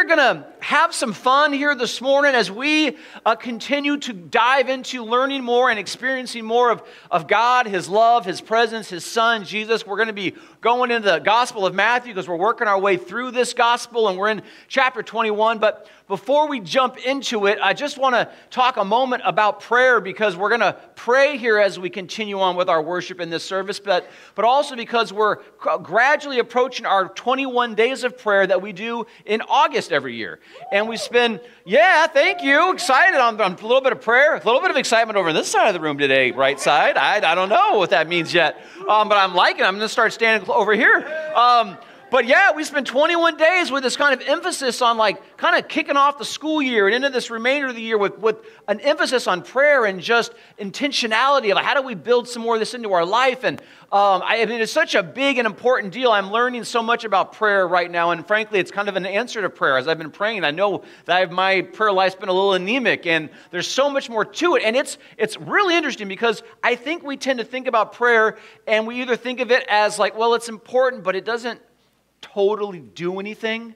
are going to have some fun here this morning as we continue to dive into learning more and experiencing more of God, His love, His presence, His Son, Jesus. We're going to be going into the Gospel of Matthew because we're working our way through this Gospel, and we're in chapter 21. But before we jump into it, I just want to talk a moment about prayer, because we're going to pray here as we continue on with our worship in this service, but also because we're gradually approaching our 21 days of prayer that we do in August every year. And we spend, excited on a little bit of prayer, a little bit of excitement over this side of the room today, right side. I don't know what that means yet, but I'm liking it. I'm going to start standing over here. But yeah, we spent 21 days with this kind of emphasis on kicking off the school year and into this remainder of the year with an emphasis on prayer and just intentionality of how do we build some more of this into our life. And it's such a big and important deal. I'm learning so much about prayer right now, and frankly, it's kind of an answer to prayer. As I've been praying, I know that my prayer life's been a little anemic, and there's so much more to it. And it's really interesting, because I think we tend to think about prayer and we either think of it as it's important, but it doesn't totally do anything.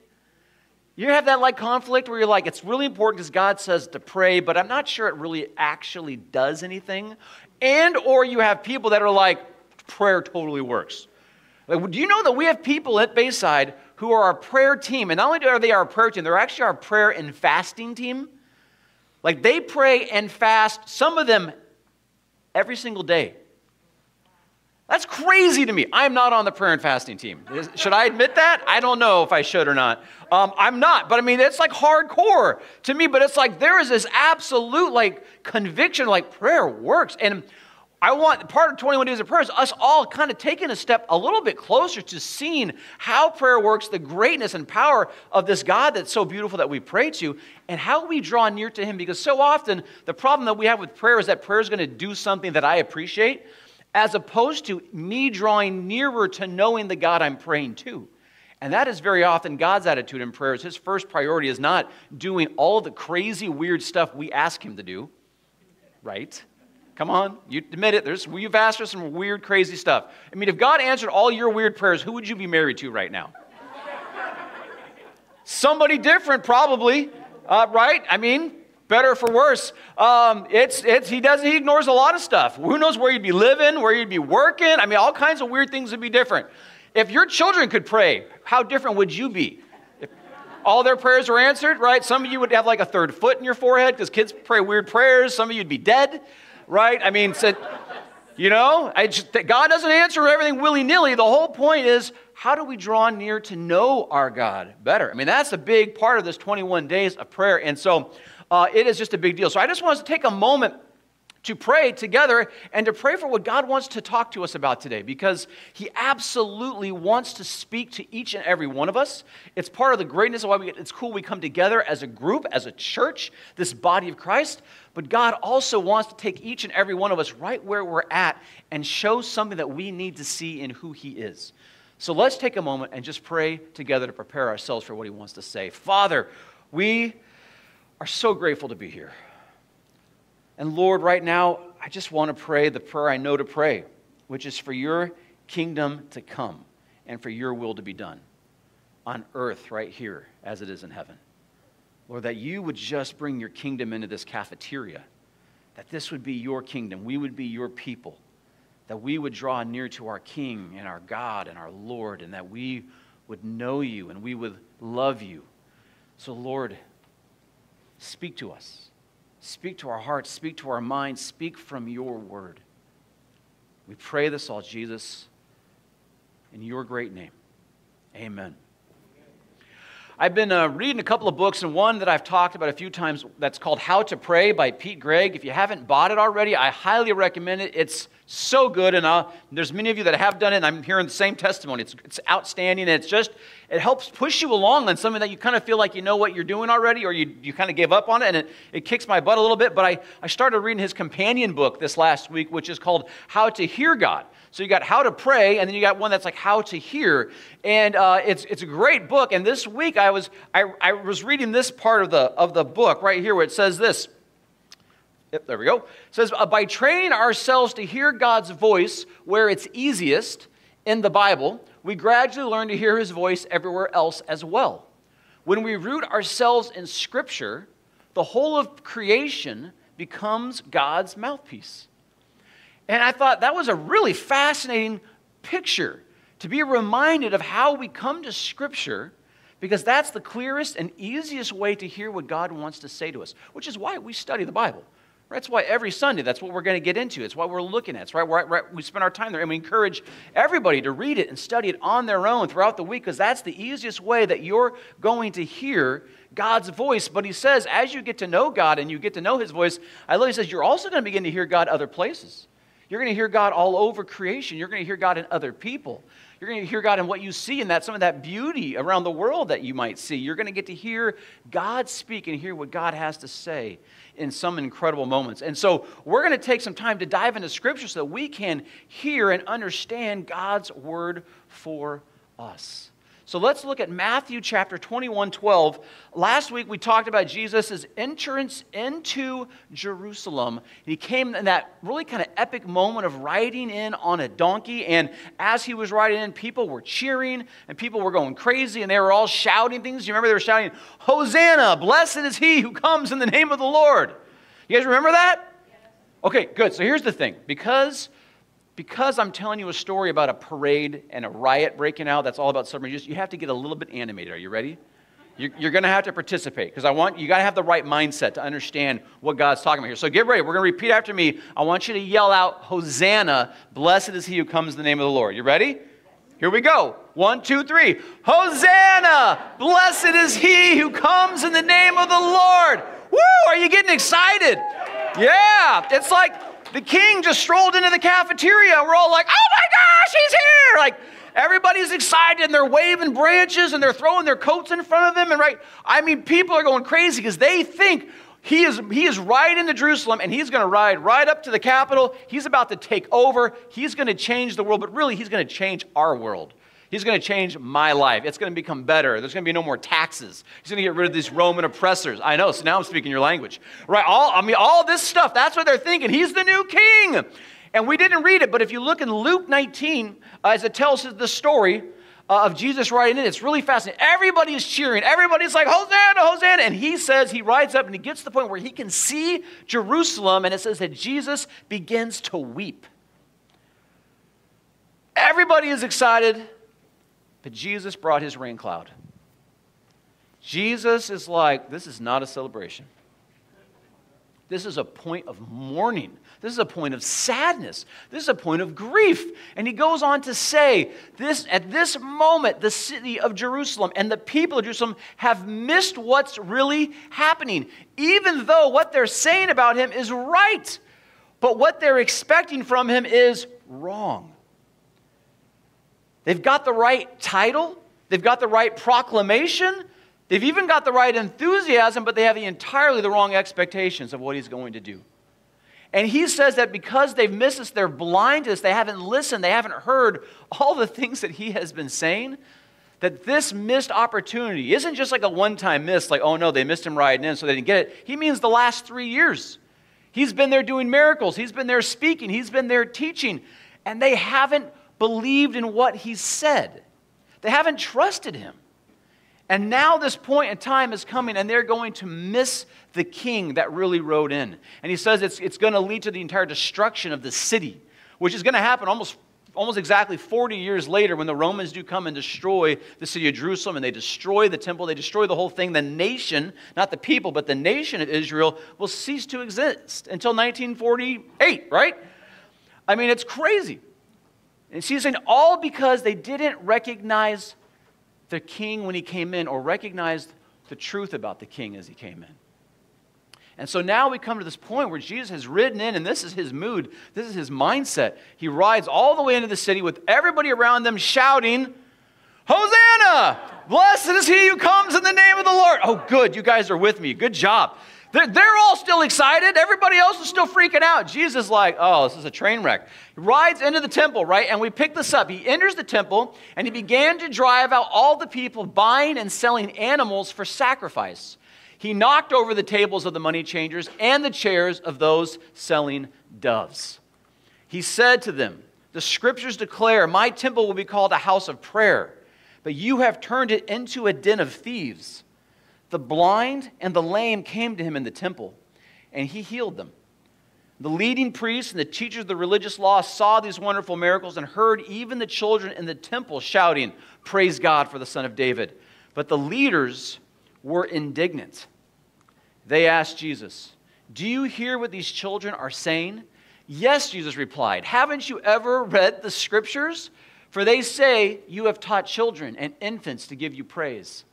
You have that conflict where you're like, it's really important because God says to pray, but I'm not sure it really actually does anything. And or you have people that are like, prayer totally works. Do you know that we have people at Bayside who are our prayer team? And not only are they our prayer team, they're actually our prayer and fasting team. They pray and fast, some of them every single day. That's crazy to me. I'm not on the prayer and fasting team. Should I admit that? I don't know if I should or not. I'm not, but I mean, it's hardcore to me, but it's there is this absolute conviction, prayer works. And I want part of 21 Days of Prayer is us all kind of taking a step a little bit closer to seeing how prayer works, the greatness and power of this God that's so beautiful that we pray to, and how we draw near to Him. Because so often the problem that we have with prayer is that prayer is going to do something that I appreciate, as opposed to me drawing nearer to knowing the God I'm praying to. And that is very often God's attitude in prayer. His first priority is not doing all the crazy, weird stuff we ask Him to do, right? Come on, you admit it. You've asked for some weird, crazy stuff. I mean, if God answered all your weird prayers, who would you be married to right now? Somebody different, probably, right? I mean, better for worse. He ignores a lot of stuff. Who knows where you'd be living, where you'd be working. I mean, all kinds of weird things would be different. If your children could pray, how different would you be? If all their prayers were answered, right? Some of you would have a third foot in your forehead because kids pray weird prayers. Some of you'd be dead, right? I mean, God doesn't answer everything willy-nilly. The whole point is, how do we draw near to know our God better? I mean, that's a big part of this 21 days of prayer. And so it is just a big deal. So I just want us to take a moment to pray together and to pray for what God wants to talk to us about today, because He absolutely wants to speak to each and every one of us. It's part of the greatness of why it's cool we come together as a group, as a church, this body of Christ. But God also wants to take each and every one of us right where we're at and show something that we need to see in who He is. So let's take a moment and just pray together to prepare ourselves for what He wants to say. Father, we are so grateful to be here. And Lord, right now, I just want to pray the prayer I know to pray, which is for Your kingdom to come and for Your will to be done on earth right here as it is in heaven. Lord, that You would just bring Your kingdom into this cafeteria, that this would be Your kingdom, we would be Your people, that we would draw near to our King and our God and our Lord, and that we would know You and we would love You. So Lord, speak to us. Speak to our hearts. Speak to our minds. Speak from Your word. We pray this all, Jesus, in Your great name. Amen. I've been reading a couple of books, and one that I've talked about a few times that's called How to Pray by Pete Gregg. If you haven't bought it already, I highly recommend it. It's so good, and there's many of you that have done it, and I'm hearing the same testimony. It's outstanding, and it helps push you along on something that you kind of feel like you know what you're doing already, or you kind of gave up on it, and it kicks my butt a little bit. But I started reading his companion book this last week, which is called How to Hear God. So you got How to Pray, and then you got one that's How to Hear, and it's a great book. And this week I was reading this part of the book right here where it says this. Yep, there we go. It says, by training ourselves to hear God's voice where it's easiest in the Bible, we gradually learn to hear His voice everywhere else as well. When we root ourselves in Scripture, the whole of creation becomes God's mouthpiece. And I thought that was a really fascinating picture, to be reminded of how we come to Scripture, because that's the clearest and easiest way to hear what God wants to say to us, which is why we study the Bible. That's why every Sunday, that's what we're going to get into. It's what we're looking at. It's right, we spend our time there, and we encourage everybody to read it and study it on their own throughout the week, because that's the easiest way that you're going to hear God's voice. But he says, as you get to know God and you get to know his voice, I love, he says, you're also going to begin to hear God other places. You're going to hear God all over creation. You're going to hear God in other people. You're going to hear God in what you see, and that some of that beauty around the world that you might see. You're going to get to hear God speak and hear what God has to say in some incredible moments. And so we're going to take some time to dive into Scripture so that we can hear and understand God's word for us. So let's look at Matthew chapter 21:12. Last week we talked about Jesus' entrance into Jerusalem. He came in that really kind of epic moment of riding in on a donkey. And as he was riding in, people were cheering and people were going crazy. And they were all shouting things. You remember they were shouting, "Hosanna, blessed is he who comes in the name of the Lord." You guys remember that? Yes. Okay, good. So here's the thing. Because I'm telling you a story about a parade and a riot breaking out that's all about submarines, you have to get a little bit animated. Are you ready? You're going to have to participate, because you got to have the right mindset to understand what God's talking about here. So get ready. We're going to repeat after me. I want you to yell out, "Hosanna, blessed is he who comes in the name of the Lord." You ready? Here we go. 1, 2, 3. Hosanna, blessed is he who comes in the name of the Lord. Woo! Are you getting excited? Yeah. It's like the king just strolled into the cafeteria. We're all like, "Oh my gosh, he's here!" Like, everybody's excited, and they're waving branches, and they're throwing their coats in front of him. And right, I mean, people are going crazy because they think he is right into Jerusalem, and he's going to ride right up to the Capitol. He's about to take over. He's going to change the world, but really, he's going to change our world. He's going to change my life. It's going to become better. There's going to be no more taxes. He's going to get rid of these Roman oppressors. I know, so now I'm speaking your language. Right? All this stuff, that's what they're thinking. He's the new king. And we didn't read it, but if you look in Luke 19, as it tells the story of Jesus riding in, it's really fascinating. Everybody is cheering. Everybody's like, "Hosanna, Hosanna." And he rides up and he gets to the point where he can see Jerusalem, and it says that Jesus begins to weep. Everybody is excited. But Jesus brought his rain cloud. Jesus is like, this is not a celebration. This is a point of mourning. This is a point of sadness. This is a point of grief. And he goes on to say, at this moment, the city of Jerusalem and the people of Jerusalem have missed what's really happening, even though what they're saying about him is right. But what they're expecting from him is wrong. They've got the right title. They've got the right proclamation. They've even got the right enthusiasm, but they have entirely the wrong expectations of what he's going to do. And he says that because they've missed this, they're blind to this, they haven't listened, they haven't heard all the things that he has been saying, that this missed opportunity isn't just like a one-time miss, like, oh no, they missed him riding in, so they didn't get it. He means the last 3 years. He's been there doing miracles. He's been there speaking. He's been there teaching. And they haven't believed in what he said. They haven't trusted him. And now this point in time is coming, and they're going to miss the king that really rode in. And he says it's going to lead to the entire destruction of the city, which is going to happen almost exactly 40 years later when the Romans do come and destroy the city of Jerusalem, and they destroy the temple, they destroy the whole thing. The nation, not the people, but the nation of Israel will cease to exist until 1948, right? I mean, it's crazy. And she's saying all because they didn't recognize the king when he came in, or recognized the truth about the king as he came in. And so now we come to this point where Jesus has ridden in, and this is his mood, this is his mindset. He rides all the way into the city with everybody around them shouting, "Hosanna! Blessed is he who comes in the name of the Lord." Oh, good, you guys are with me. Good job. They're all still excited. Everybody else is still freaking out. Jesus is like, oh, this is a train wreck. He rides into the temple, right? And we pick this up. He enters the temple, and he began to drive out all the people buying and selling animals for sacrifice. He knocked over the tables of the money changers and the chairs of those selling doves. He said to them, "The Scriptures declare, 'My temple will be called a house of prayer,' but you have turned it into a den of thieves." The blind and the lame came to him in the temple, and he healed them. The leading priests and the teachers of the religious law saw these wonderful miracles and heard even the children in the temple shouting, "Praise God for the Son of David." But the leaders were indignant. They asked Jesus, "Do you hear what these children are saying?" "Yes," Jesus replied. "Haven't you ever read the scriptures? For they say, you have taught children and infants to give you praise."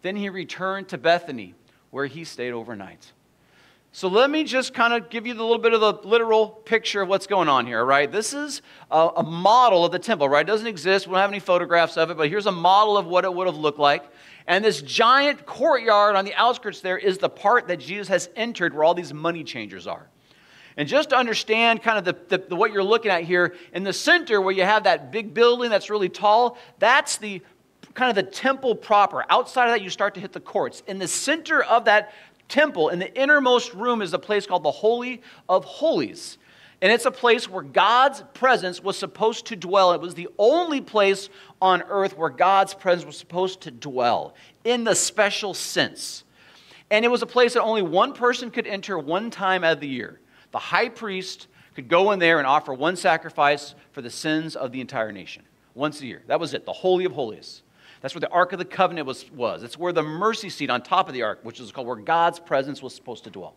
Then he returned to Bethany, where he stayed overnight. So let me just kind of give you a little bit of the literal picture of what's going on here, right? This is a model of the temple, right? It doesn't exist. We don't have any photographs of it, but here's a model of what it would have looked like. And this giant courtyard on the outskirts there is the part that Jesus has entered where all these money changers are. And just to understand kind of what you're looking at here, in the center where you have that big building that's really tall, that's the kind of the temple proper. Outside of that, you start to hit the courts. In the center of that temple, in the innermost room, is a place called the Holy of Holies. And it's a place where God's presence was supposed to dwell. It was the only place on earth where God's presence was supposed to dwell in the special sense. And it was a place that only one person could enter one time out of the year. The high priest could go in there and offer one sacrifice for the sins of the entire nation once a year. That was it, the Holy of Holies. That's where the Ark of the Covenant was. It's where the mercy seat on top of the Ark, which is called where God's presence was supposed to dwell.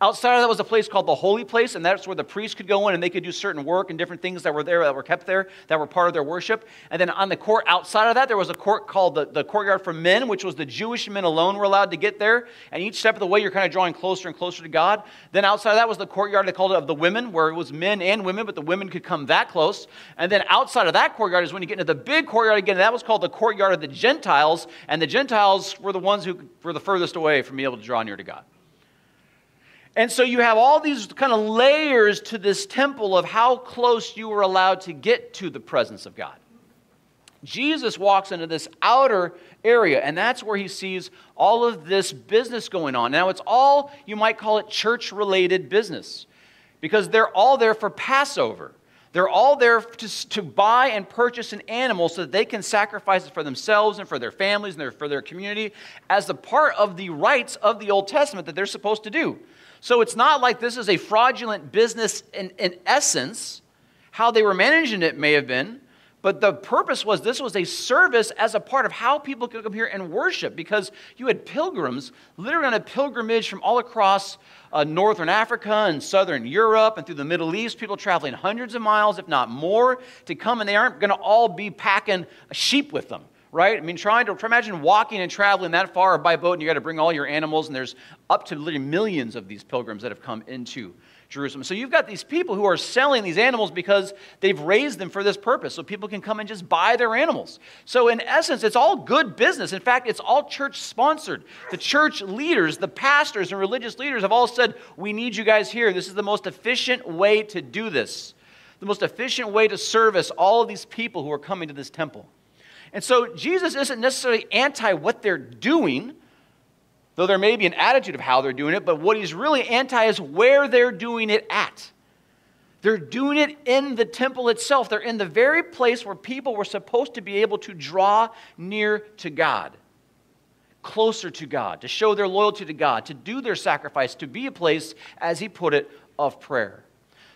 Outside of that was a place called the Holy Place, and that's where the priests could go in and they could do certain work and different things that were there, that were kept there, that were part of their worship. And then on the court outside of that, there was a court called the courtyard for men, which was the Jewish men alone were allowed to get there. And each step of the way, you're kind of drawing closer and closer to God. Then outside of that was the courtyard, they called it, of the women, where it was men and women, but the women could come that close. And then outside of that courtyard is when you get into the big courtyard again, and that was called the courtyard of the Gentiles. And the Gentiles were the ones who were the furthest away from being able to draw near to God. And so you have all these kind of layers to this temple of how close you were allowed to get to the presence of God. Jesus walks into this outer area, and that's where he sees all of this business going on. Now, it's all, you might call it church-related business, because they're all there for Passover. They're all there to buy and purchase an animal so that they can sacrifice it for themselves and for their families and for their community as a part of the rites of the Old Testament that they're supposed to do. So it's not like this is a fraudulent business in essence. How they were managing it may have been, but the purpose was this was a service as a part of how people could come here and worship, because you had pilgrims literally on a pilgrimage from all across northern Africa and southern Europe and through the Middle East, people traveling hundreds of miles, if not more, to come, and they aren't going to all be packing a sheep with them. Right? I mean, imagine walking and traveling that far by boat, and you got to bring all your animals, and there's up to literally millions of these pilgrims that have come into Jerusalem. So you've got these people who are selling these animals because they've raised them for this purpose, so people can come and just buy their animals. So in essence, it's all good business. In fact, it's all church-sponsored. The church leaders, the pastors and religious leaders have all said, "We need you guys here. This is the most efficient way to do this, the most efficient way to service all of these people who are coming to this temple." And so Jesus isn't necessarily anti what they're doing, though there may be an attitude of how they're doing it, but what he's really anti is where they're doing it at. They're doing it in the temple itself. They're in the very place where people were supposed to be able to draw near to God, closer to God, to show their loyalty to God, to do their sacrifice, to be a place, as he put it, of prayer.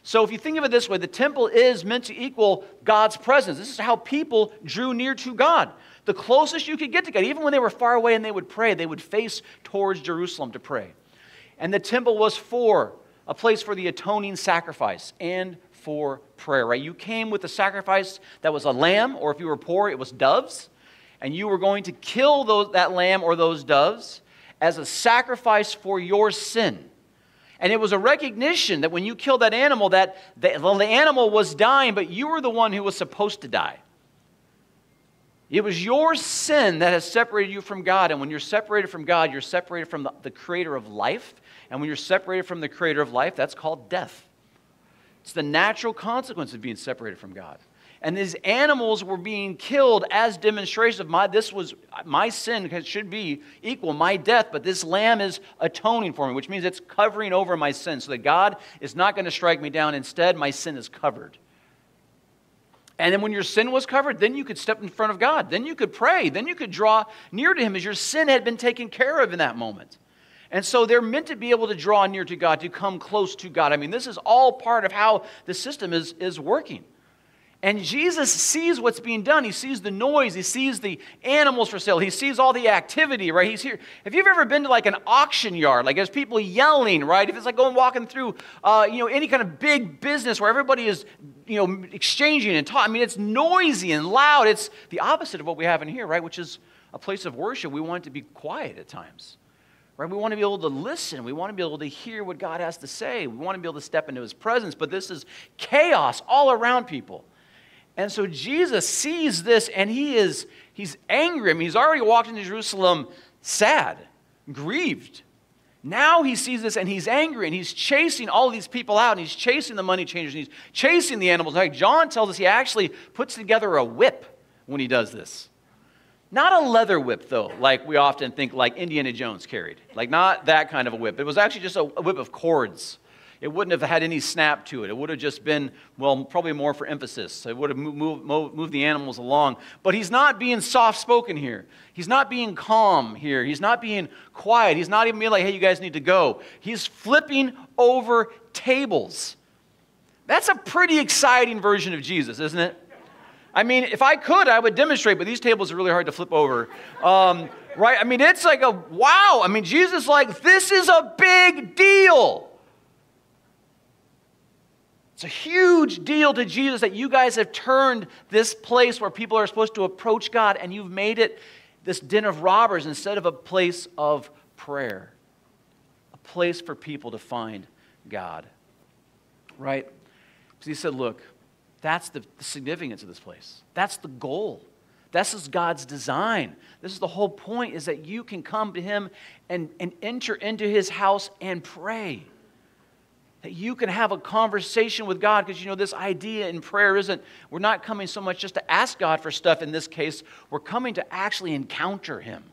So if you think of it this way, the temple is meant to equal God's presence. This is how people drew near to God. The closest you could get to God, even when they were far away and they would pray, they would face towards Jerusalem to pray. And the temple was for a place for the atoning sacrifice and for prayer, right? You came with a sacrifice that was a lamb, or if you were poor, it was doves. And you were going to kill that lamb or those doves as a sacrifice for your sin. And it was a recognition that when you killed that animal, that the animal was dying, but you were the one who was supposed to die. It was your sin that has separated you from God. And when you're separated from God, you're separated from the creator of life. And when you're separated from the creator of life, that's called death. It's the natural consequence of being separated from God. And these animals were being killed as demonstrations of my sin should be equal, my death, but this lamb is atoning for me, which means it's covering over my sin so that God is not going to strike me down. Instead, my sin is covered. And then when your sin was covered, then you could step in front of God. Then you could pray. Then you could draw near to him as your sin had been taken care of in that moment. And so they're meant to be able to draw near to God, to come close to God. I mean, this is all part of how the system is working. And Jesus sees what's being done. He sees the noise. He sees the animals for sale. He sees all the activity, right? He's here. If you've ever been to like an auction yard, like there's people yelling, right? If it's like going walking through, any kind of big business where everybody is, exchanging and talking. I mean, it's noisy and loud. It's the opposite of what we have in here, right? Which is a place of worship. We want it to be quiet at times, right? We want to be able to listen. We want to be able to hear what God has to say. We want to be able to step into his presence. But this is chaos all around people. And so Jesus sees this, and he's angry. I mean, he's already walked into Jerusalem sad, grieved. Now he sees this, and he's angry, and he's chasing all these people out, and he's chasing the money changers, and he's chasing the animals. In fact, John tells us he actually puts together a whip when he does this. Not a leather whip, though, like we often think like Indiana Jones carried. Like not that kind of a whip. It was actually just a whip of cords. It wouldn't have had any snap to it. It would have just been, well, probably more for emphasis. So it would have moved the animals along. But he's not being soft-spoken here. He's not being calm here. He's not being quiet. He's not even being like, hey, you guys need to go. He's flipping over tables. That's a pretty exciting version of Jesus, isn't it? I mean, if I could, I would demonstrate, but these tables are really hard to flip over. Right? I mean, it's like a, wow. I mean, Jesus is like, this is a big deal. It's a huge deal to Jesus that you guys have turned this place where people are supposed to approach God, and you've made it this den of robbers instead of a place of prayer, a place for people to find God, right? So he said, look, that's the significance of this place. That's the goal. This is God's design. This is the whole point, is that you can come to him and enter into his house and pray. That you can have a conversation with God, because, this idea in prayer isn't, we're not coming so much just to ask God for stuff in this case, we're coming to actually encounter him.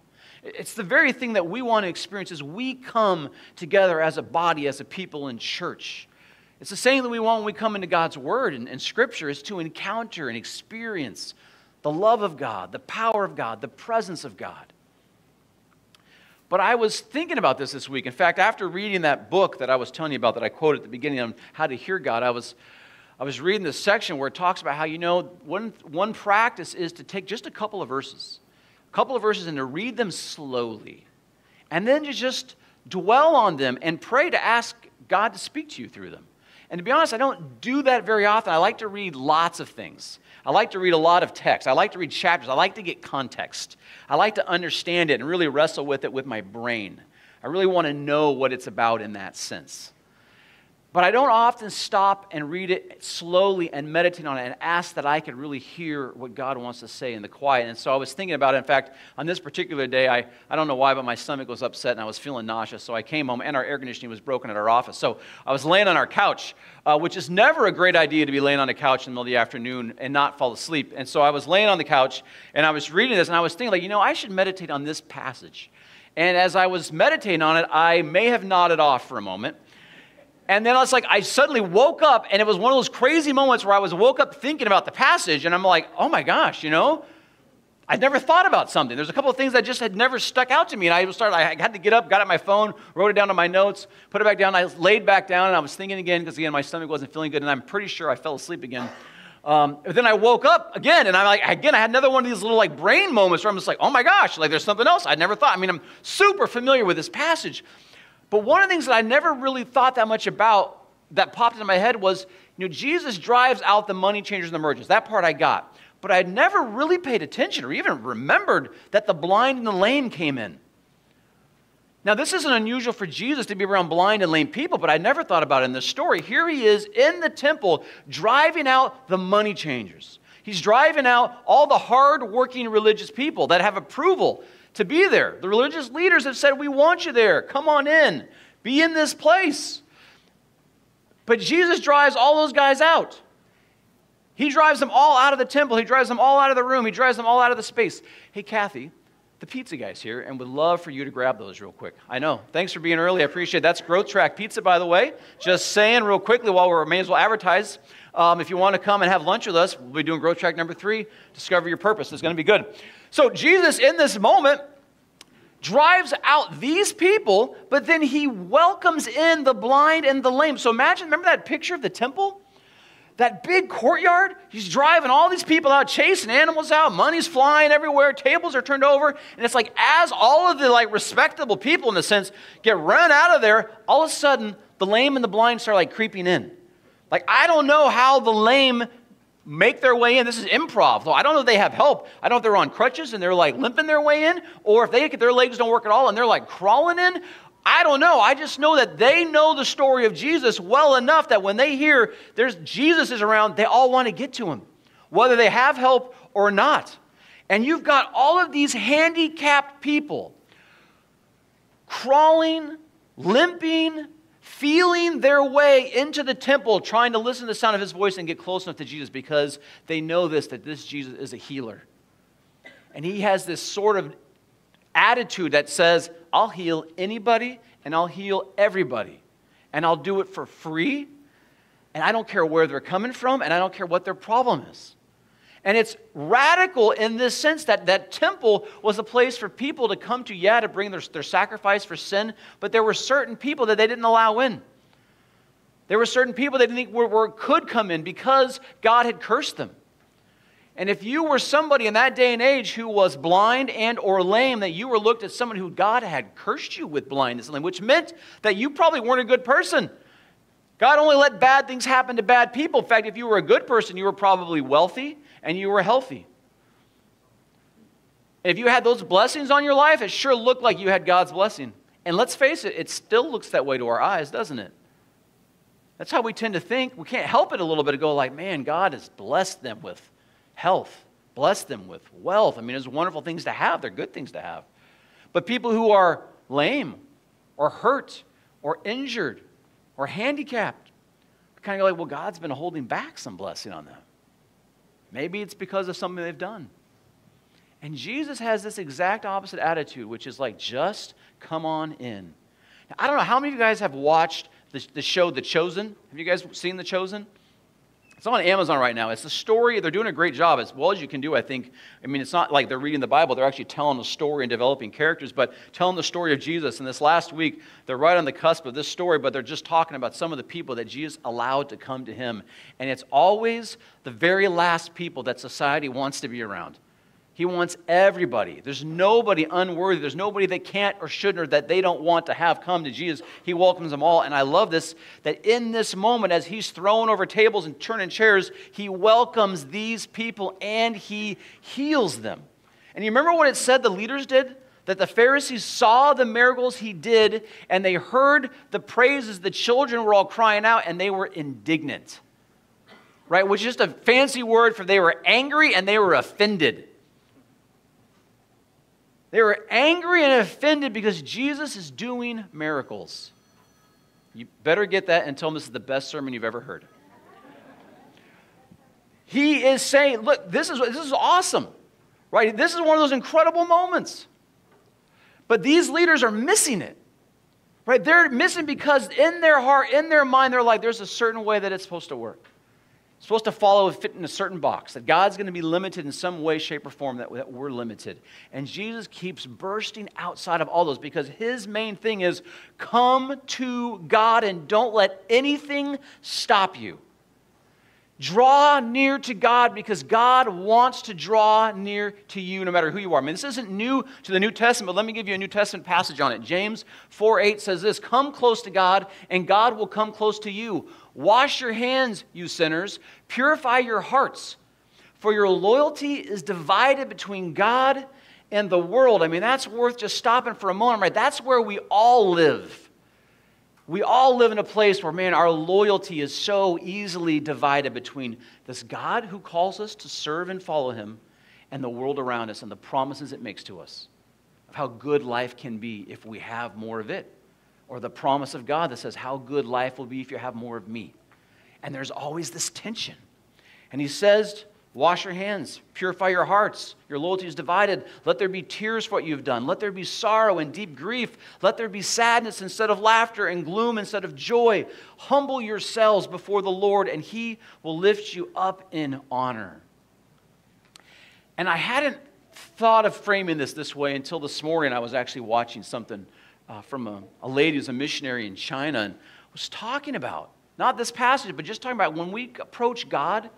It's the very thing that we want to experience as we come together as a body, as a people in church. It's the same that we want when we come into God's Word and Scripture, is to encounter and experience the love of God, the power of God, the presence of God. But I was thinking about this week. In fact, after reading that book that I was telling you about, that I quoted at the beginning on how to hear God, I was reading this section where it talks about how, one practice is to take just a couple of verses and to read them slowly. And then to just dwell on them and pray to ask God to speak to you through them. And to be honest, I don't do that very often. I like to read lots of things. I like to read a lot of text. I like to read chapters. I like to get context. I like to understand it and really wrestle with it with my brain. I really want to know what it's about in that sense. But I don't often stop and read it slowly and meditate on it and ask that I could really hear what God wants to say in the quiet. And so I was thinking about it. In fact, on this particular day, I don't know why, but my stomach was upset and I was feeling nauseous. So I came home, and our air conditioning was broken at our office. So I was laying on our couch, which is never a great idea to be laying on a couch in the middle of the afternoon and not fall asleep. And so I was laying on the couch and I was reading this, and I was thinking, I should meditate on this passage. And as I was meditating on it, I may have nodded off for a moment. And then I suddenly woke up, and it was one of those crazy moments where I woke up thinking about the passage, and I'm like, oh my gosh, I'd never thought about something. There's a couple of things that just had never stuck out to me, and I had to get up, got out my phone, wrote it down on my notes, put it back down. I laid back down, and I was thinking again, because again, my stomach wasn't feeling good, and I'm pretty sure I fell asleep again. But then I woke up again, and I had another one of these little brain moments where I'm just like, oh my gosh, there's something else I'd never thought. I mean, I'm super familiar with this passage. But one of the things that I never really thought that much about that popped into my head was, Jesus drives out the money changers and the merchants. That part I got. But I had never really paid attention or even remembered that the blind and the lame came in. Now, this isn't unusual for Jesus to be around blind and lame people, but I never thought about it in this story. Here he is in the temple driving out the money changers. He's driving out all the hard-working religious people that have approval to be there. The religious leaders have said, we want you there. Come on in. Be in this place. But Jesus drives all those guys out. He drives them all out of the temple. He drives them all out of the room. He drives them all out of the space. Hey, Kathy, the pizza guy's here and would love for you to grab those real quick. I know. Thanks for being early. I appreciate it. That's Growth Track Pizza, by the way. Just saying real quickly while we may as well advertise. If you want to come and have lunch with us, we'll be doing Growth Track number 3, Discover Your Purpose. It's going to be good. So Jesus in this moment drives out these people, but then he welcomes in the blind and the lame. So imagine, remember that picture of the temple? That big courtyard, he's driving all these people out, chasing animals out, money's flying everywhere, tables are turned over, and it's like as all of the respectable people, in a sense, get run out of there, all of a sudden, the lame and the blind start creeping in. I don't know how the lame make their way in. This is improv, though. I don't know if they have help. I don't know if they're on crutches and they're limping their way in, or if their legs don't work at all and they're crawling in. I don't know. I just know that they know the story of Jesus well enough that when they hear Jesus is around, they all want to get to him, whether they have help or not. And you've got all of these handicapped people crawling, limping, feeling their way into the temple, trying to listen to the sound of his voice and get close enough to Jesus because they know that this Jesus is a healer. And he has this sort of attitude that says, I'll heal anybody, and I'll heal everybody, and I'll do it for free, and I don't care where they're coming from, and I don't care what their problem is. And it's radical in this sense that that temple was a place for people to come to, to bring their sacrifice for sin, but there were certain people that they didn't allow in. There were certain people they didn't think could come in because God had cursed them. And if you were somebody in that day and age who was blind and or lame, that you were looked at someone who God had cursed you with blindness and lame, which meant that you probably weren't a good person. God only let bad things happen to bad people. In fact, if you were a good person, you were probably wealthy and you were healthy. And if you had those blessings on your life, it sure looked like you had God's blessing. And let's face it, it still looks that way to our eyes, doesn't it? That's how we tend to think. We can't help it a little bit to go man, God has blessed them with health, bless them with wealth. I mean, it's wonderful things to have. They're good things to have. But people who are lame or hurt or injured or handicapped, kind of well, God's been holding back some blessing on them. Maybe it's because of something they've done. And Jesus has this exact opposite attitude, which is just come on in. Now, I don't know how many of you guys have watched the show The Chosen. Have you guys seen The Chosen? It's on Amazon right now. It's a story. They're doing a great job as well as you can do, I think. I mean, it's not like they're reading the Bible. They're actually telling a story and developing characters, but telling the story of Jesus. And this last week, they're right on the cusp of this story, but they're just talking about some of the people that Jesus allowed to come to him. And it's always the very last people that society wants to be around. He wants everybody. There's nobody unworthy. There's nobody that can't or shouldn't or that they don't want to have come to Jesus. He welcomes them all. And I love this, that in this moment, as he's thrown over tables and turning chairs, he welcomes these people and he heals them. And you remember what it said the leaders did? That the Pharisees saw the miracles he did and they heard the praises. The children were all crying out and they were indignant, right? Which is just a fancy word for they were angry and they were offended. They were angry and offended because Jesus is doing miracles. You better get that and tell them this is the best sermon you've ever heard. He is saying, look, this is awesome, right? This is one of those incredible moments. But these leaders are missing it, right? They're missing because in their heart, in their mind, they're there's a certain way that it's supposed to work. It's supposed to follow and fit in a certain box, that God's going to be limited in some way, shape, or form, that we're limited. And Jesus keeps bursting outside of all those because his main thing is come to God and don't let anything stop you. Draw near to God because God wants to draw near to you no matter who you are. I mean, this isn't new to the New Testament, but let me give you a New Testament passage on it. James 4:8 says this, come close to God, and God will come close to you. Wash your hands, you sinners. Purify your hearts, for your loyalty is divided between God and the world. I mean, that's worth just stopping for a moment, right? That's where we all live. We all live in a place where, man, our loyalty is so easily divided between this God who calls us to serve and follow him and the world around us and the promises it makes to us of how good life can be if we have more of it, or the promise of God that says how good life will be if you have more of me. And there's always this tension. And he says, Wash your hands, purify your hearts. Your loyalty is divided. Let there be tears for what you've done. Let there be sorrow and deep grief. Let there be sadness instead of laughter and gloom instead of joy. Humble yourselves before the Lord, and he will lift you up in honor. And I hadn't thought of framing this way until this morning. I was actually watching something from a lady who's a missionary in China and was talking about, not this passage, but just talking about when we approach God,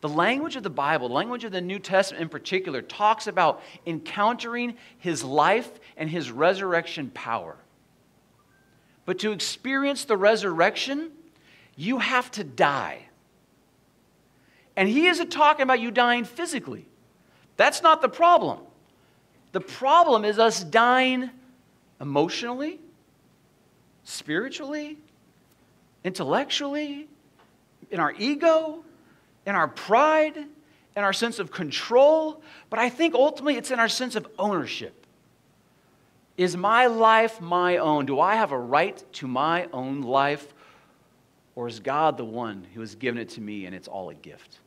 the language of the Bible, the language of the New Testament in particular, talks about encountering his life and his resurrection power. But to experience the resurrection, you have to die. And he isn't talking about you dying physically. That's not the problem. The problem is us dying emotionally, spiritually, intellectually, in our ego, in our pride, in our sense of control, but I think ultimately it's in our sense of ownership. Is my life my own? Do I have a right to my own life? Or is God the one who has given it to me and it's all a gift?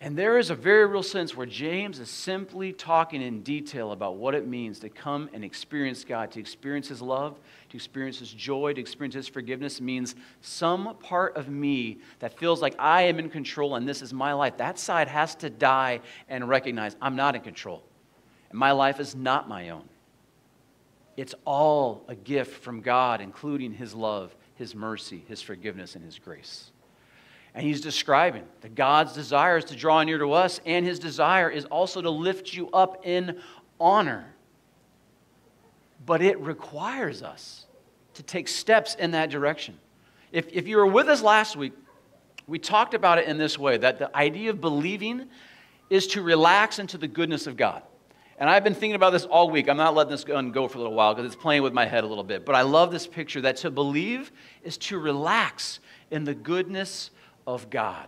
And there is a very real sense where James is simply talking in detail about what it means to come and experience God, to experience his love, to experience his joy, to experience his forgiveness means some part of me that feels like I am in control and this is my life. That side has to die and recognize I'm not in control. And my life is not my own. It's all a gift from God, including his love, his mercy, his forgiveness, and his grace. And he's describing that God's desire is to draw near to us, and his desire is also to lift you up in honor. But it requires us to take steps in that direction. If you were with us last week, we talked about it in this way, that the idea of believing is to relax into the goodness of God. And I've been thinking about this all week. I'm not letting this go for a little while because it's playing with my head a little bit. But I love this picture that to believe is to relax in the goodness of God.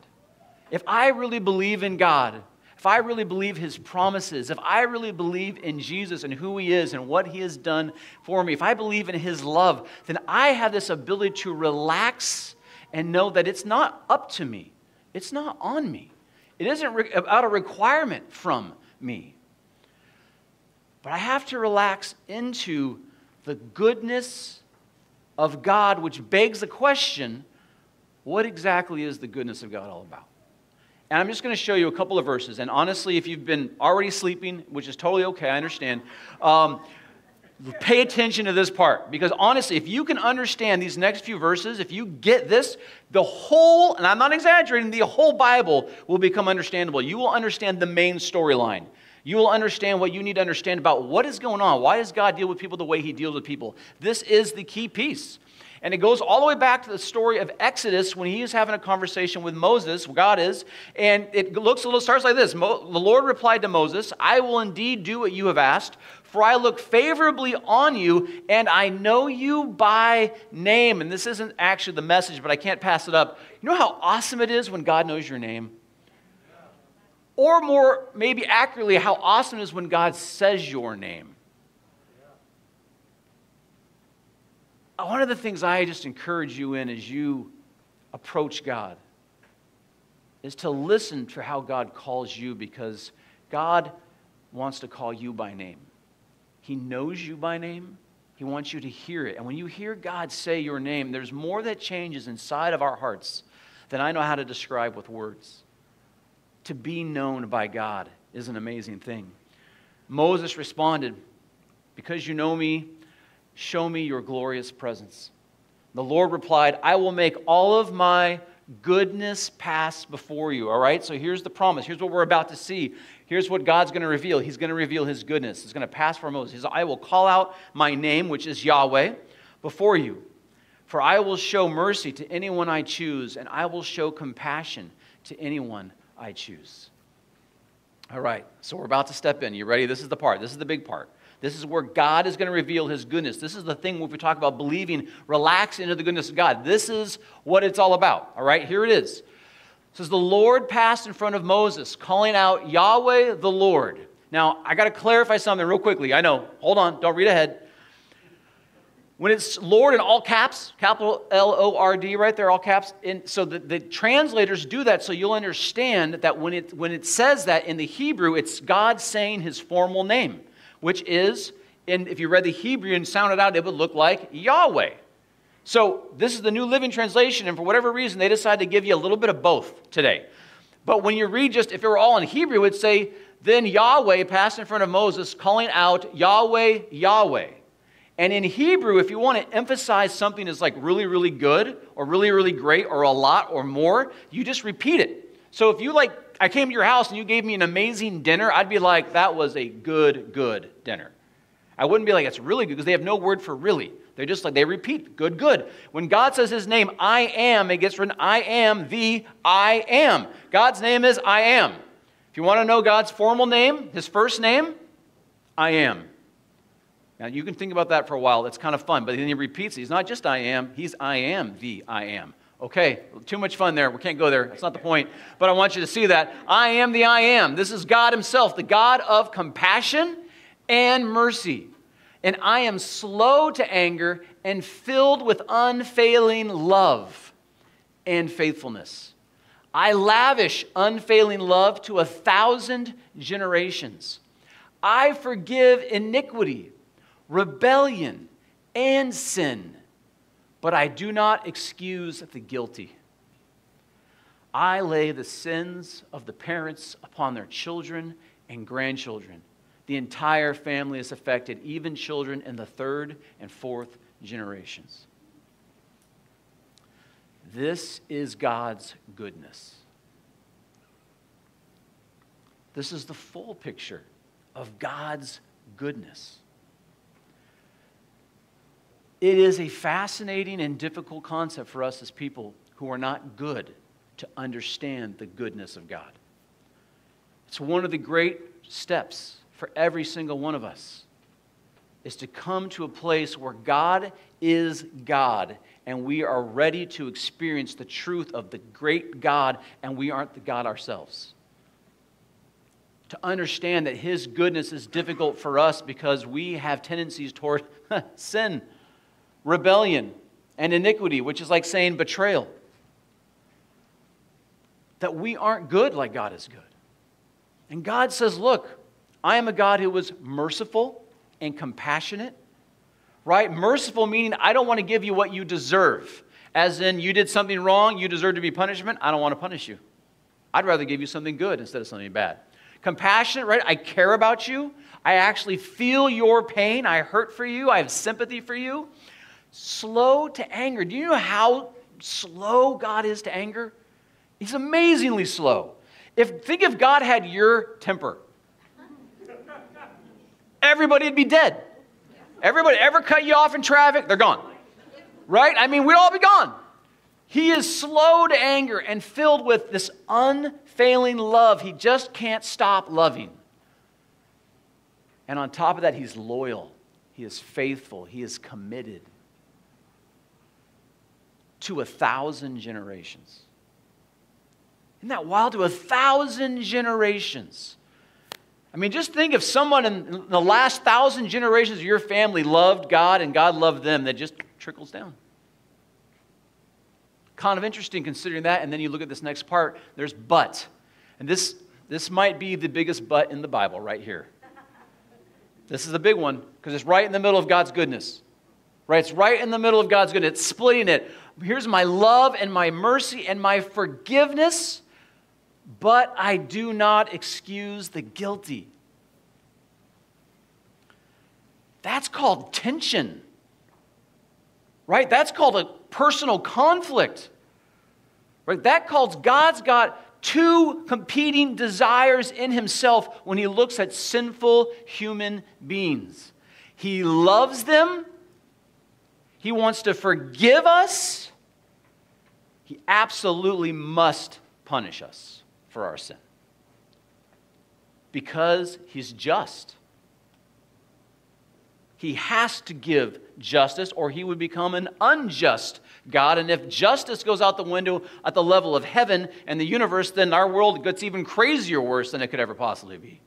If I really believe in God, if I really believe his promises, if I really believe in Jesus and who he is and what he has done for me, if I believe in his love, then I have this ability to relax and know that it's not up to me. It's not on me. It isn't about a requirement from me. But I have to relax into the goodness of God, which begs the question, what exactly is the goodness of God all about? And I'm just going to show you a couple of verses. And honestly, if you've been already sleeping, which is totally okay, I understand, pay attention to this part. Because honestly, if you can understand these next few verses, if you get this, the whole, and I'm not exaggerating, the whole Bible will become understandable. You will understand the main storyline. You will understand what you need to understand about what is going on. Why does God deal with people the way he deals with people? This is the key piece. And it goes all the way back to the story of Exodus when he is having a conversation with Moses, God is, and it looks a little, starts like this. The Lord replied to Moses, I will indeed do what you have asked, for I look favorably on you, and I know you by name. And this isn't actually the message, but I can't pass it up. You know how awesome it is when God knows your name? Or more, maybe accurately, how awesome it is when God says your name. One of the things I just encourage you in as you approach God is to listen to how God calls you, because God wants to call you by name. He knows you by name. He wants you to hear it. And when you hear God say your name, there's more that changes inside of our hearts than I know how to describe with words. To be known by God is an amazing thing. Moses responded, because you know me, show me your glorious presence. The Lord replied, I will make all of my goodness pass before you. All right, so here's the promise. Here's what we're about to see. Here's what God's going to reveal. He's going to reveal his goodness. It's going to pass for Moses. He says, I will call out my name, which is Yahweh, before you. For I will show mercy to anyone I choose, and I will show compassion to anyone I choose. All right, so we're about to step in. You ready? This is the part. This is the big part. This is where God is going to reveal his goodness. This is the thing when we talk about believing, relax into the goodness of God. This is what it's all about. All right, here it is. It says, the Lord passed in front of Moses, calling out Yahweh the Lord. Now, I got to clarify something real quickly. I know. Hold on. Don't read ahead. When it's Lord in all caps, capital L-O-R-D right there, all caps. And so the translators do that so you'll understand that when it says that in the Hebrew, it's God saying his formal name, which is, and if you read the Hebrew and sound it out, it would look like Yahweh. So this is the New Living Translation, and for whatever reason, they decided to give you a little bit of both today. But when you read just, if it were all in Hebrew, it would say, then Yahweh passed in front of Moses, calling out Yahweh, Yahweh. And in Hebrew, if you want to emphasize something as like really, really good or really, really great or a lot or more, you just repeat it. So if you like, I came to your house and you gave me an amazing dinner, I'd be like, that was a good, good dinner. I wouldn't be like, it's really good because they have no word for really. They're just like, they repeat, good, good. When God says his name, I am, it gets written, I am the I am. God's name is I am. If you want to know God's formal name, his first name, I am. Now, you can think about that for a while. It's kind of fun, but then he repeats it. He's not just I am. He's I am the I am. Okay, too much fun there. We can't go there. That's not the point, but I want you to see that. I am the I am. This is God himself, the God of compassion and mercy. And I am slow to anger and filled with unfailing love and faithfulness. I lavish unfailing love to 1,000 generations. I forgive iniquity, rebellion, and sin, but I do not excuse the guilty. I lay the sins of the parents upon their children and grandchildren. The entire family is affected, even children in the third and fourth generations. This is God's goodness. This is the full picture of God's goodness. It is a fascinating and difficult concept for us as people who are not good to understand the goodness of God. It's one of the great steps for every single one of us, is to come to a place where God is God and we are ready to experience the truth of the great God, and we aren't the God ourselves. To understand that his goodness is difficult for us because we have tendencies toward sin, rebellion, and iniquity, which is like saying betrayal. That we aren't good like God is good. And God says, look, I am a God who is merciful and compassionate, right? Merciful meaning I don't want to give you what you deserve. As in, you did something wrong, you deserve to be punishment, I don't want to punish you. I'd rather give you something good instead of something bad. Compassionate, right? I care about you. I actually feel your pain. I hurt for you. I have sympathy for you. Slow to anger. Do you know how slow God is to anger? He's amazingly slow. Think if God had your temper. Everybody would be dead. Everybody ever cut you off in traffic, they're gone. Right? I mean, we'd all be gone. He is slow to anger and filled with this unfailing love. He just can't stop loving. And on top of that, he's loyal. He is faithful. He is committed to 1,000 generations. Isn't that wild? To 1,000 generations. I mean, just think if someone in the last 1,000 generations of your family loved God and God loved them, that just trickles down. Kind of interesting considering that, and then you look at this next part, there's but. And this might be the biggest but in the Bible right here. This is the big one, because it's right in the middle of God's goodness. Right? It's right in the middle of God's goodness. It's splitting it. Here's my love and my mercy and my forgiveness, but I do not excuse the guilty. That's called tension, right? That's called a personal conflict, right? That calls God's got two competing desires in himself when he looks at sinful human beings. He loves them. He wants to forgive us. He absolutely must punish us for our sin, because he's just. He has to give justice, or he would become an unjust God. And if justice goes out the window at the level of heaven and the universe, then our world gets even crazier, worse than it could ever possibly be.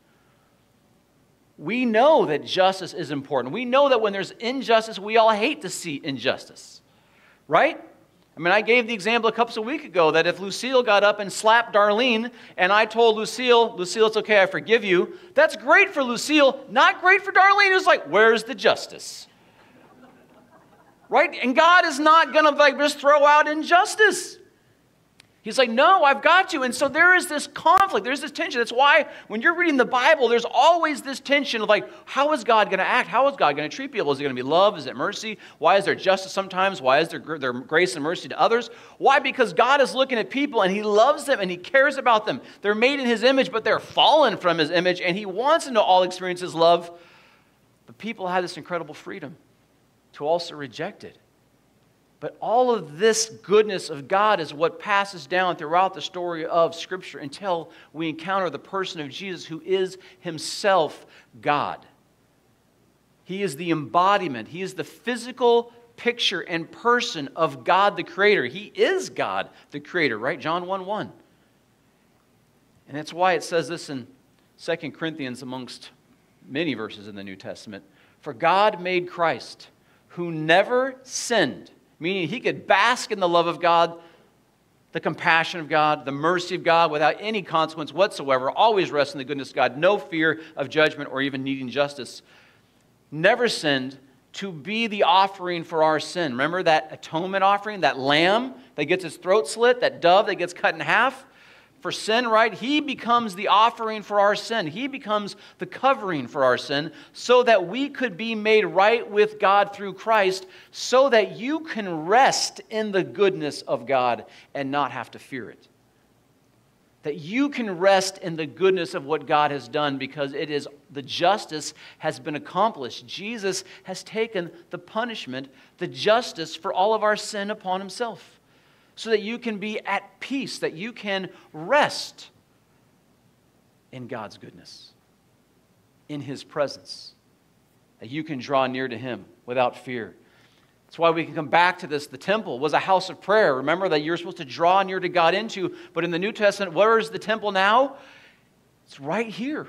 We know that justice is important. We know that when there's injustice, we all hate to see injustice, right? I mean, I gave the example a couple of weeks ago that if Lucille got up and slapped Darlene and I told Lucille, Lucille, it's okay, I forgive you, that's great for Lucille, not great for Darlene, who's like, where's the justice? Right? And God is not going to like just throw out injustice. He's like, no, I've got you. And so there is this conflict. There's this tension. That's why when you're reading the Bible, there's always this tension of like, how is God going to act? How is God going to treat people? Is it going to be love? Is it mercy? Why is there justice sometimes? Why is there grace and mercy to others? Why? Because God is looking at people and he loves them and he cares about them. They're made in his image, but they're fallen from his image. And he wants them to all experience his love. But people have this incredible freedom to also reject it. But all of this goodness of God is what passes down throughout the story of Scripture until we encounter the person of Jesus, who is himself God. He is the embodiment. He is the physical picture and person of God the Creator. He is God the Creator, right? John 1:1. And that's why it says this in 2 Corinthians amongst many verses in the New Testament. For God made Christ, who never sinned, meaning he could bask in the love of God, the compassion of God, the mercy of God without any consequence whatsoever, always rest in the goodness of God, no fear of judgment or even needing justice. Never sinned, to be the offering for our sin. Remember that atonement offering, that lamb that gets his throat slit, that dove that gets cut in half for sin, right? He becomes the offering for our sin. He becomes the covering for our sin so that we could be made right with God through Christ, so that you can rest in the goodness of God and not have to fear it. That you can rest in the goodness of what God has done, because it is the justice has been accomplished. Jesus has taken the punishment, the justice for all of our sin upon himself, so that you can be at peace, that you can rest in God's goodness, in his presence, that you can draw near to him without fear. That's why we can come back to this. The temple was a house of prayer. Remember that you're supposed to draw near to God into, but in the New Testament, where is the temple now? It's right here.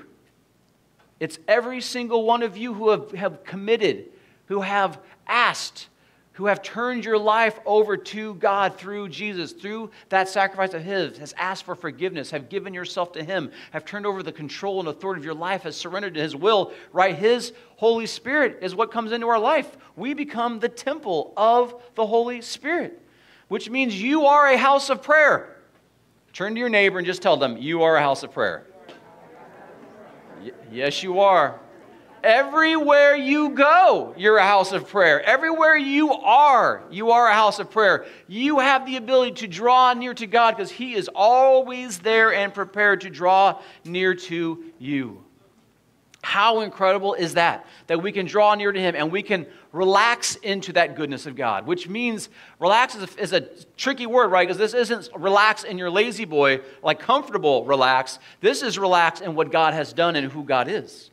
It's every single one of you who have committed, who have asked, who have turned your life over to God through Jesus, through that sacrifice of his, has asked for forgiveness, have given yourself to him, have turned over the control and authority of your life, has surrendered to his will, right? His Holy Spirit is what comes into our life. We become the temple of the Holy Spirit, which means you are a house of prayer. Turn to your neighbor and just tell them, you are a house of prayer. Yes, you are. Everywhere you go, you're a house of prayer. Everywhere you are a house of prayer. You have the ability to draw near to God because he is always there and prepared to draw near to you. How incredible is that? That we can draw near to him and we can relax into that goodness of God, which means relax is a tricky word, right? Because this isn't relax in your lazy boy, like comfortable relax. This is relax in what God has done and who God is.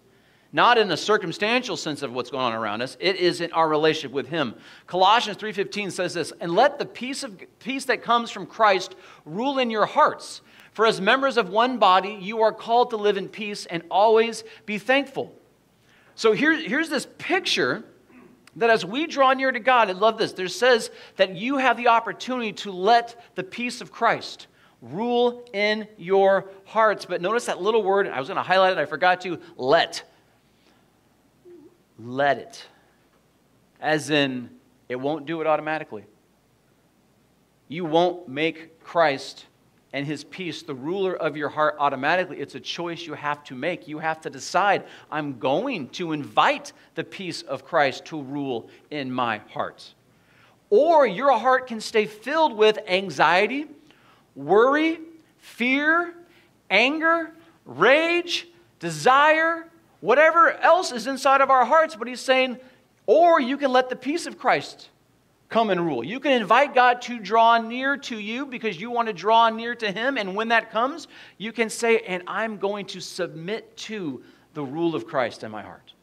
Not in a circumstantial sense of what's going on around us. It is in our relationship with him. Colossians 3:15 says this, and let the peace that comes from Christ rule in your hearts. For as members of one body, you are called to live in peace and always be thankful. So here's this picture that as we draw near to God, I love this. There says that you have the opportunity to let the peace of Christ rule in your hearts. But notice that little word, I was going to highlight it, I forgot to, let. Let it. As in, it won't do it automatically. You won't make Christ and his peace the ruler of your heart automatically. It's a choice you have to make. You have to decide, I'm going to invite the peace of Christ to rule in my heart. Or your heart can stay filled with anxiety, worry, fear, anger, rage, desire, whatever else is inside of our hearts. But he's saying, or you can let the peace of Christ come and rule. You can invite God to draw near to you because you want to draw near to him. And when that comes, you can say, and I'm going to submit to the rule of Christ in my heart.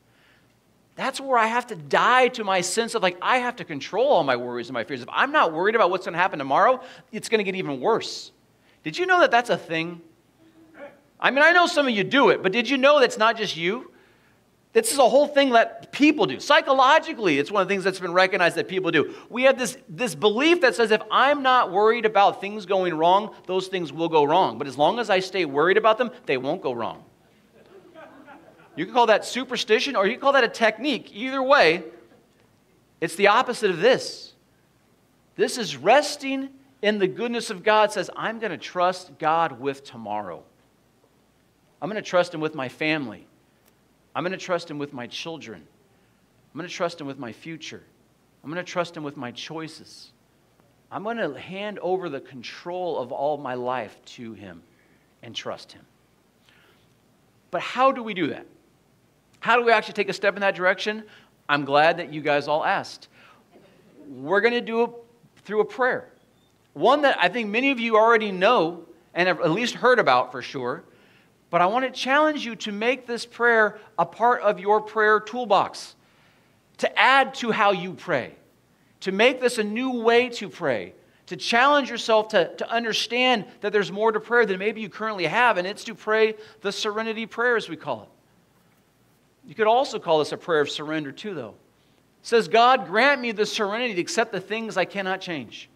That's where I have to die to my sense of like, I have to control all my worries and my fears. If I'm not worried about what's going to happen tomorrow, it's going to get even worse. Did you know that that's a thing? I mean, I know some of you do it, but did you know that's not just you? This is a whole thing that people do. Psychologically, it's one of the things that's been recognized that people do. We have this belief that says if I'm not worried about things going wrong, those things will go wrong. But as long as I stay worried about them, they won't go wrong. You can call that superstition or you can call that a technique. Either way, it's the opposite of this. This is resting in the goodness of God. Says, I'm going to trust God with tomorrow. I'm going to trust Him with my family. I'm going to trust Him with my children. I'm going to trust Him with my future. I'm going to trust Him with my choices. I'm going to hand over the control of all my life to Him and trust Him. But how do we do that? How do we actually take a step in that direction? I'm glad that you guys all asked. We're going to do it through a prayer. One that I think many of you already know and have at least heard about for sure. But I want to challenge you to make this prayer a part of your prayer toolbox, to add to how you pray, to make this a new way to pray, to challenge yourself to understand that there's more to prayer than maybe you currently have, and it's to pray the serenity prayer, as we call it. You could also call this a prayer of surrender too, though. It says, God, grant me the serenity to accept the things I cannot change.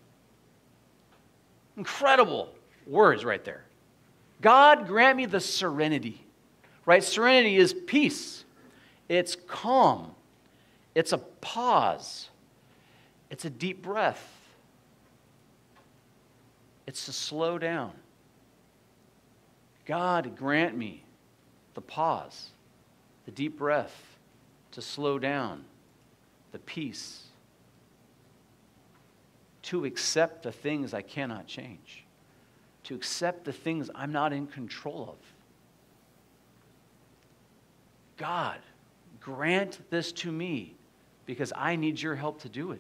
Incredible words right there. God, grant me the serenity, right? Serenity is peace. It's calm. It's a pause. It's a deep breath. It's to slow down. God, grant me the pause, the deep breath, to slow down, the peace, to accept the things I cannot change. To accept the things I'm not in control of. God, grant this to me because I need your help to do it.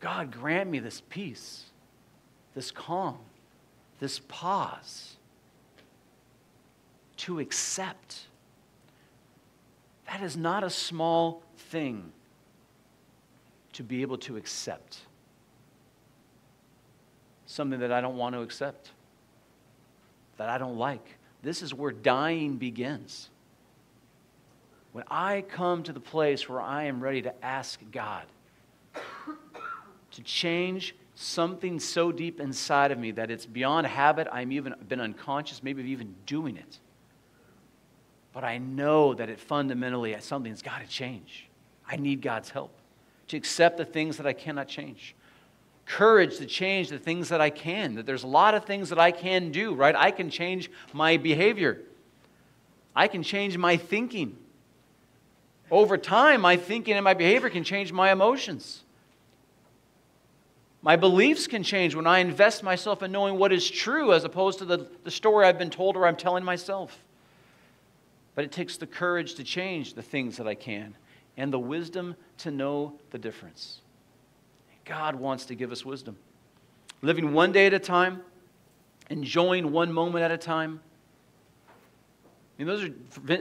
God, grant me this peace, this calm, this pause to accept. That is not a small thing to be able to accept. Something that I don't want to accept, that I don't like. This is where dying begins. When I come to the place where I am ready to ask God to change something so deep inside of me that it's beyond habit, I've even been unconscious, maybe of even doing it. But I know that it fundamentally, something's got to change. I need God's help to accept the things that I cannot change. Courage to change the things that I can, that there's a lot of things that I can do, right? I can change my behavior. I can change my thinking. Over time, my thinking and my behavior can change my emotions. My beliefs can change when I invest myself in knowing what is true as opposed to the story I've been told or I'm telling myself. But it takes the courage to change the things that I can and the wisdom to know the difference. God wants to give us wisdom. Living one day at a time, enjoying one moment at a time. I mean, those are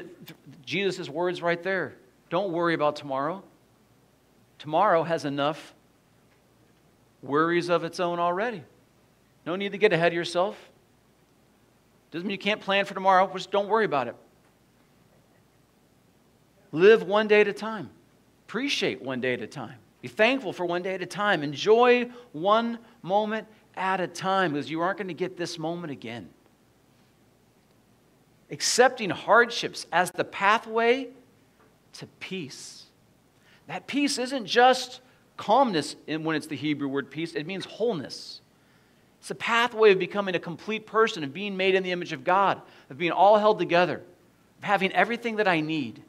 Jesus' words right there. Don't worry about tomorrow. Tomorrow has enough worries of its own already. No need to get ahead of yourself. Doesn't mean you can't plan for tomorrow, just don't worry about it. Live one day at a time. Appreciate one day at a time. Be thankful for one day at a time. Enjoy one moment at a time because you aren't going to get this moment again. Accepting hardships as the pathway to peace. That peace isn't just calmness when it's the Hebrew word peace. It means wholeness. It's a pathway of becoming a complete person, of being made in the image of God, of being all held together, of having everything that I need.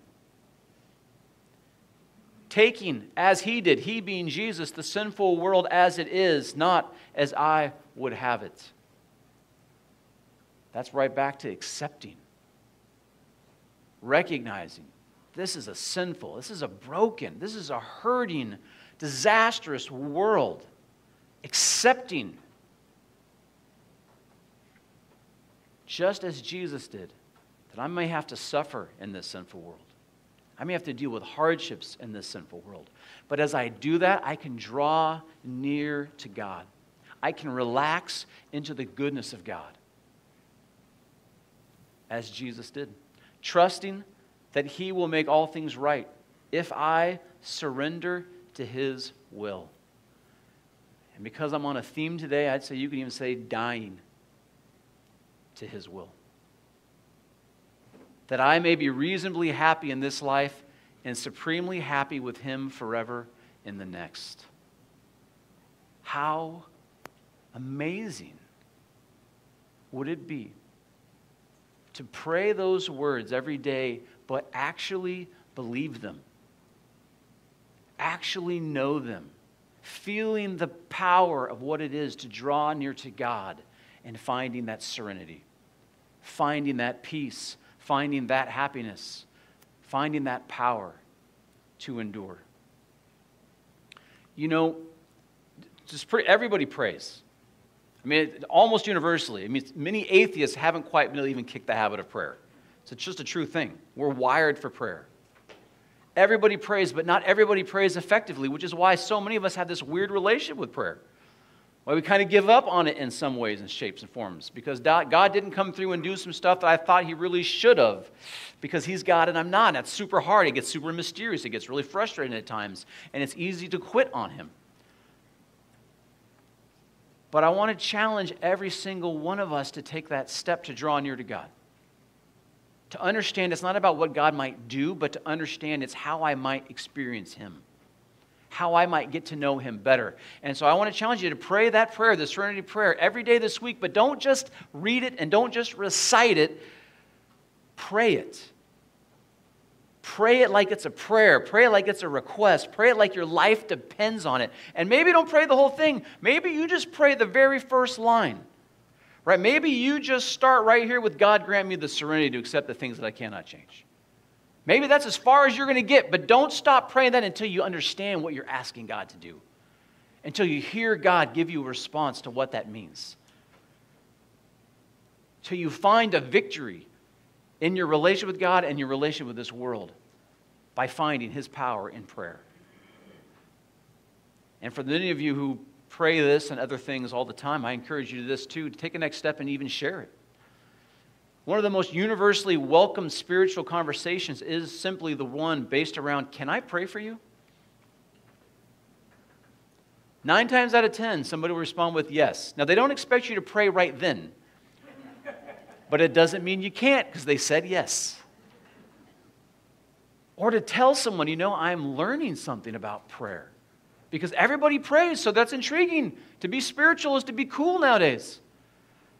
Taking, as He did, He being Jesus, the sinful world as it is, not as I would have it. That's right back to accepting. Recognizing this is a sinful, this is a broken, this is a hurting, disastrous world. Accepting. Just as Jesus did, that I may have to suffer in this sinful world. I may have to deal with hardships in this sinful world. But as I do that, I can draw near to God. I can relax into the goodness of God, as Jesus did. trusting that He will make all things right if I surrender to His will. And because I'm on a theme today, I'd say you can even say dying to His will. That I may be reasonably happy in this life and supremely happy with Him forever in the next. How amazing would it be to pray those words every day, but actually believe them, actually know them, feeling the power of what it is to draw near to God and finding that serenity, finding that peace, finding that happiness, finding that power to endure. You know, just everybody prays. I mean, almost universally. I mean, many atheists haven't quite been able to even kick the habit of prayer. So it's just a true thing. We're wired for prayer. Everybody prays, but not everybody prays effectively, which is why so many of us have this weird relationship with prayer. Why we kind of give up on it in some ways and shapes and forms. Because God didn't come through and do some stuff that I thought He really should have. Because He's God and I'm not. That's super hard. It gets super mysterious. It gets really frustrating at times. And it's easy to quit on Him. But I want to challenge every single one of us to take that step to draw near to God. To understand it's not about what God might do, but to understand it's how I might experience Him. How I might get to know Him better. And so I want to challenge you to pray that prayer, the Serenity Prayer, every day this week. But don't just read it and don't just recite it. Pray it. Pray it like it's a prayer. Pray it like it's a request. Pray it like your life depends on it. And maybe don't pray the whole thing. Maybe you just pray the very first line. Right? Maybe you just start right here with, God, grant me the serenity to accept the things that I cannot change. Maybe that's as far as you're going to get, but don't stop praying that until you understand what you're asking God to do. Until you hear God give you a response to what that means. Till you find a victory in your relationship with God and your relationship with this world, by finding His power in prayer. And for many of you who pray this and other things all the time, I encourage you to do this too, to take a next step and even share it. One of the most universally welcomed spiritual conversations is simply the one based around, can I pray for you? 9 times out of 10, somebody will respond with yes. Now, they don't expect you to pray right then, but it doesn't mean you can't, because they said yes. Or to tell someone, you know, I'm learning something about prayer. Because everybody prays, so that's intriguing. To be spiritual is to be cool nowadays.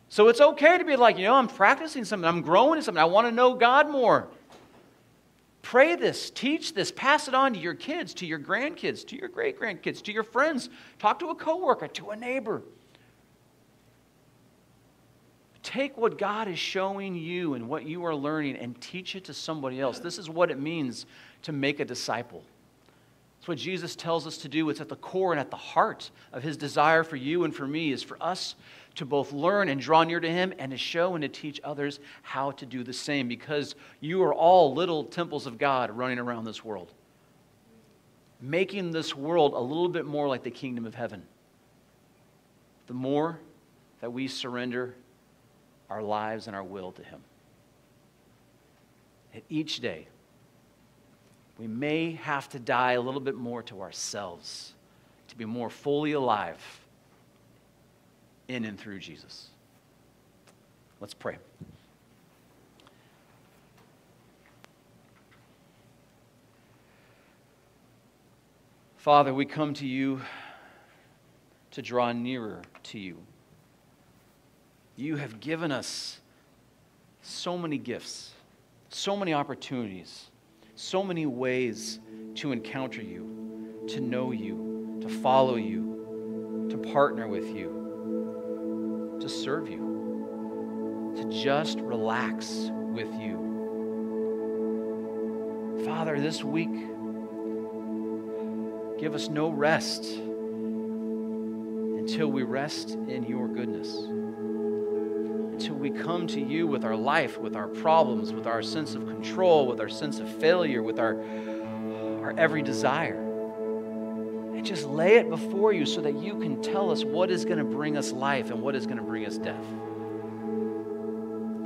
So it's okay to be like, you know, I'm practicing something. I'm growing in something. I want to know God more. Pray this. Teach this. Pass it on to your kids, to your grandkids, to your great-grandkids, to your friends. Talk to a coworker, to a neighbor. Take what God is showing you and what you are learning and teach it to somebody else. This is what it means to make a disciple. It's what Jesus tells us to do. It's at the core and at the heart of His desire for you and for me, is for us to both learn and draw near to Him and to show and to teach others how to do the same, because you are all little temples of God running around this world, making this world a little bit more like the kingdom of heaven. The more that we surrender our lives and our will to Him. And each day, we may have to die a little bit more to ourselves to be more fully alive in and through Jesus. Let's pray. Father, we come to You to draw nearer to You. You have given us so many gifts, so many opportunities, so many ways to encounter You, to know You, to follow You, to partner with You, to serve You, to just relax with You. Father, this week, give us no rest until we rest in Your goodness. Until we come to You with our life, with our problems, with our sense of control, with our sense of failure, with our every desire. And just lay it before You so that You can tell us what is going to bring us life and what is going to bring us death.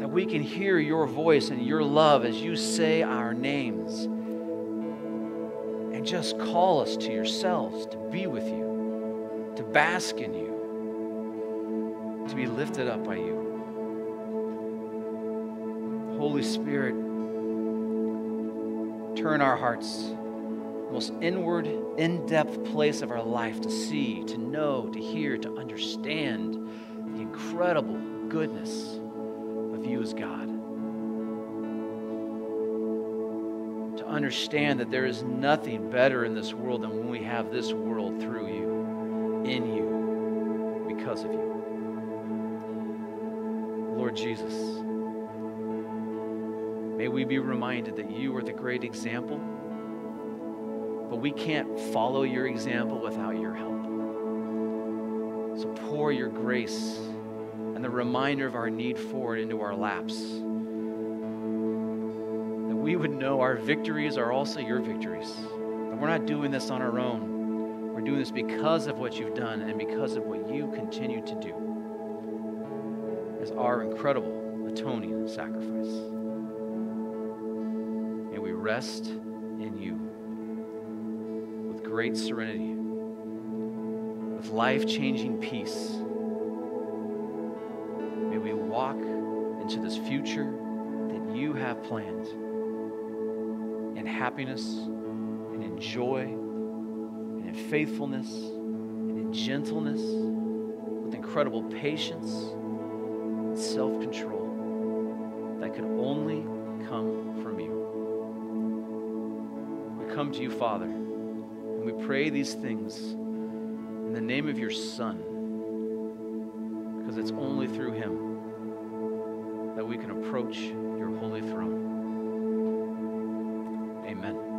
That we can hear your voice and your love as you say our names. And just call us to yourselves, to be with you, to bask in you, to be lifted up by you. Holy Spirit, turn our hearts, the most inward, in-depth place of our life, to see, to know, to hear, to understand the incredible goodness of you as God. To understand that there is nothing better in this world than when we have this world through you, in you, because of you. Lord Jesus, may we be reminded that you are the great example, but we can't follow your example without your help. So pour your grace and the reminder of our need for it into our laps, that we would know our victories are also your victories, that we're not doing this on our own. We're doing this because of what you've done and because of what you continue to do as our incredible atoning sacrifice. We rest in you with great serenity, with life-changing peace. May we walk into this future that you have planned in happiness and in joy and in faithfulness and in gentleness, with incredible patience and self-control that can only come from you. Come to you, Father, and we pray these things in the name of your Son, because it's only through him that we can approach your holy throne. Amen.